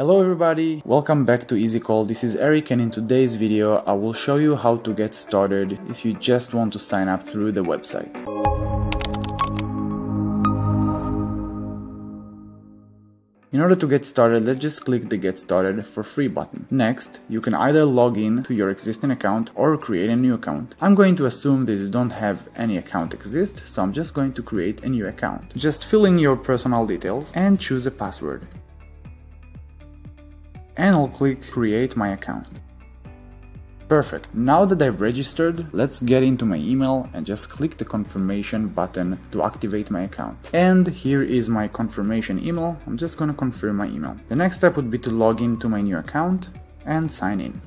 Hello everybody, welcome back to EasyCall. This is Eric, and in today's video I will show you how to get started if you just want to sign up through the website. In order to get started, let's just click the Get Started for Free button. Next, you can either log in to your existing account or create a new account. I'm going to assume that you don't have any account exist, so I'm just going to create a new account. Just fill in your personal details and choose a password. And I'll click Create My Account. Perfect, now that I've registered, let's get into my email and just click the confirmation button to activate my account. And here is my confirmation email. I'm just gonna confirm my email. The next step would be to log into my new account and sign in.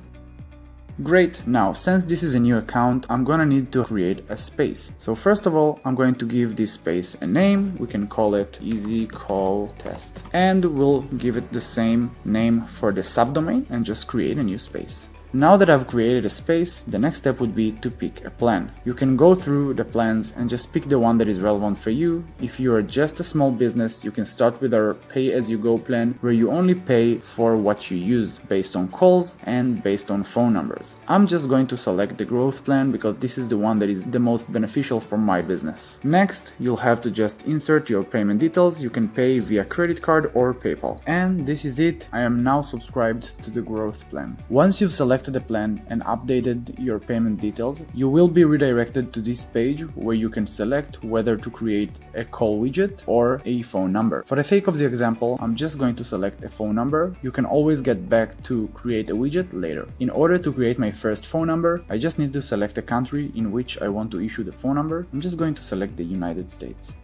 Great, now since this is a new account, I'm gonna need to create a space. So first of all, I'm going to give this space a name. We can call it EasyCall Test, and we'll give it the same name for the subdomain and just create a new space. Now that I've created a space, the next step would be to pick a plan. You can go through the plans and just pick the one that is relevant for you. If you are just a small business, you can start with our pay-as-you-go plan, where you only pay for what you use based on calls and based on phone numbers. I'm just going to select the growth plan because this is the one that is the most beneficial for my business. Next, you'll have to just insert your payment details. You can pay via credit card or PayPal. And this is it. I am now subscribed to the growth plan. Once you've selected the plan and updated your payment details, you will be redirected to this page where you can select whether to create a call widget or a phone number. For the sake of the example, I'm just going to select a phone number. You can always get back to create a widget later. In order to create my first phone number, I just need to select a country in which I want to issue the phone number. I'm just going to select the United States.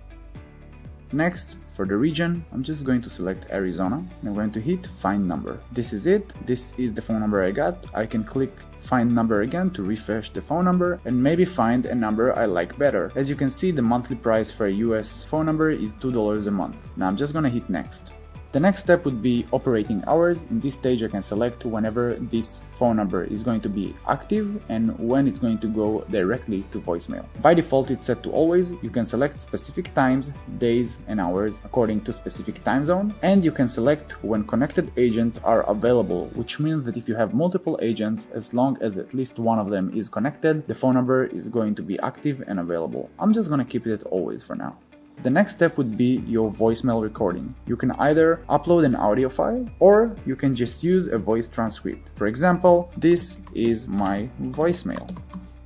Next, for the region, I'm just going to select Arizona and I'm going to hit Find Number. This is it. This is the phone number I got. I can click Find Number again to refresh the phone number and maybe find a number I like better. As you can see, the monthly price for a US phone number is $2 a month. Now I'm just gonna hit Next. The next step would be operating hours. In this stage, I can select whenever this phone number is going to be active and when it's going to go directly to voicemail. By default, it's set to always. You can select specific times, days and hours according to specific time zone. And you can select when connected agents are available, which means that if you have multiple agents, as long as at least one of them is connected, the phone number is going to be active and available. I'm just going to keep it always for now. The next step would be your voicemail recording. You can either upload an audio file or you can just use a voice transcript. For example, this is my voicemail.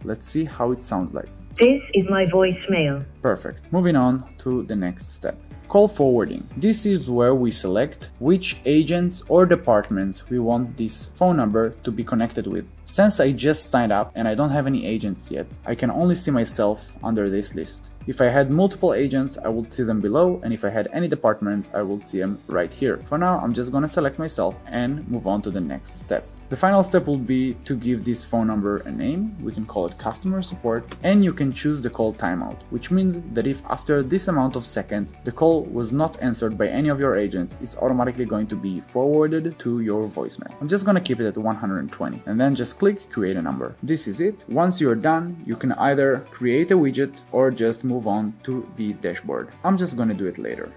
Let's see how it sounds like. This is my voicemail. Perfect. Moving on to the next step. Call forwarding. This is where we select which agents or departments we want this phone number to be connected with. Since I just signed up and I don't have any agents yet, I can only see myself under this list. If I had multiple agents, I would see them below, and if I had any departments, I would see them right here. For now, I'm just gonna select myself and move on to the next step. The final step will be to give this phone number a name. We can call it customer support, and you can choose the call timeout, which means that if after this amount of seconds the call was not answered by any of your agents, it's automatically going to be forwarded to your voicemail. I'm just gonna keep it at 120 and then just click create a number. This is it. Once you're done, you can either create a widget or just move on to the dashboard. I'm just gonna do it later.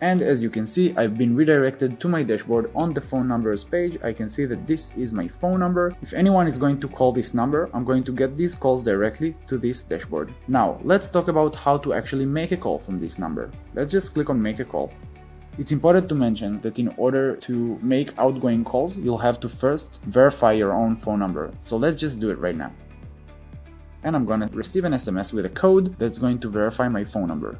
And as you can see, I've been redirected to my dashboard. On the phone numbers page, I can see that this is my phone number. If anyone is going to call this number, I'm going to get these calls directly to this dashboard. Now, let's talk about how to actually make a call from this number. Let's just click on Make a Call. It's important to mention that in order to make outgoing calls, you'll have to first verify your own phone number. So let's just do it right now. And I'm gonna receive an SMS with a code that's going to verify my phone number.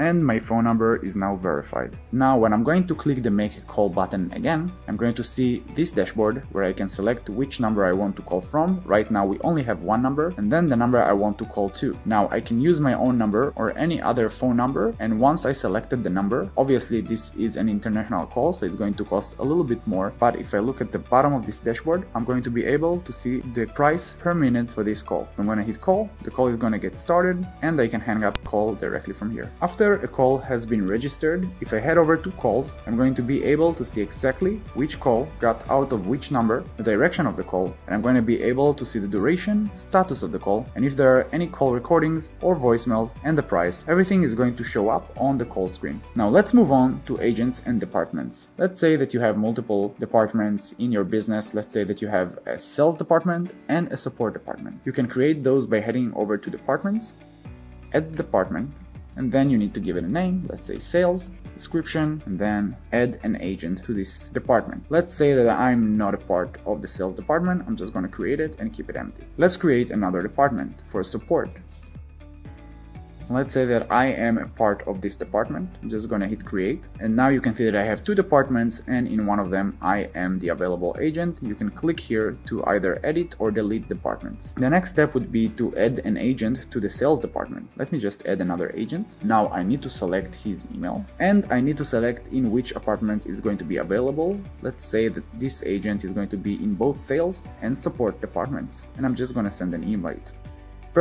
And my phone number is now verified. Now, when I'm going to click the Make a Call button again, I'm going to see this dashboard where I can select which number I want to call from. Right now, we only have one number, and then the number I want to call to. Now, I can use my own number or any other phone number, and once I selected the number, obviously this is an international call, so it's going to cost a little bit more, but if I look at the bottom of this dashboard, I'm going to be able to see the price per minute for this call. I'm going to hit Call, the call is going to get started, and I can hang up the call directly from here. After After a call has been registered, if I head over to calls, I'm going to be able to see exactly which call got out of which number, the direction of the call, and I'm going to be able to see the duration, status of the call, and if there are any call recordings or voicemails, and the price. Everything is going to show up on the call screen. Now let's move on to agents and departments. Let's say that you have multiple departments in your business. Let's say that you have a sales department and a support department. You can create those by heading over to departments, add department, and then you need to give it a name, let's say sales, description, and then add an agent to this department. Let's say that I'm not a part of the sales department, I'm just going to create it and keep it empty. Let's create another department for support. Let's say that I am a part of this department. I'm just going to hit create, and now you can see that I have two departments, and in one of them I am the available agent. You can click here to either edit or delete departments. The next step would be to add an agent to the sales department. Let me just add another agent. Now I need to select his email, and I need to select in which apartment is going to be available. Let's say that this agent is going to be in both sales and support departments, and I'm just going to send an invite.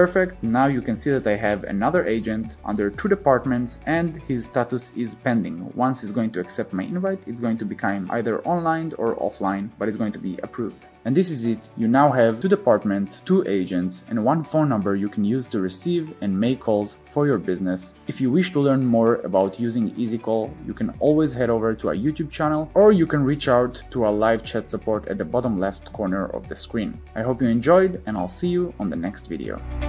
Perfect, now you can see that I have another agent under two departments, and his status is pending. Once he's going to accept my invite, it's going to become either online or offline, but it's going to be approved. And this is it. You now have two departments, two agents, and one phone number you can use to receive and make calls for your business. If you wish to learn more about using EasyCall, you can always head over to our YouTube channel, or you can reach out to our live chat support at the bottom left corner of the screen. I hope you enjoyed, and I'll see you on the next video.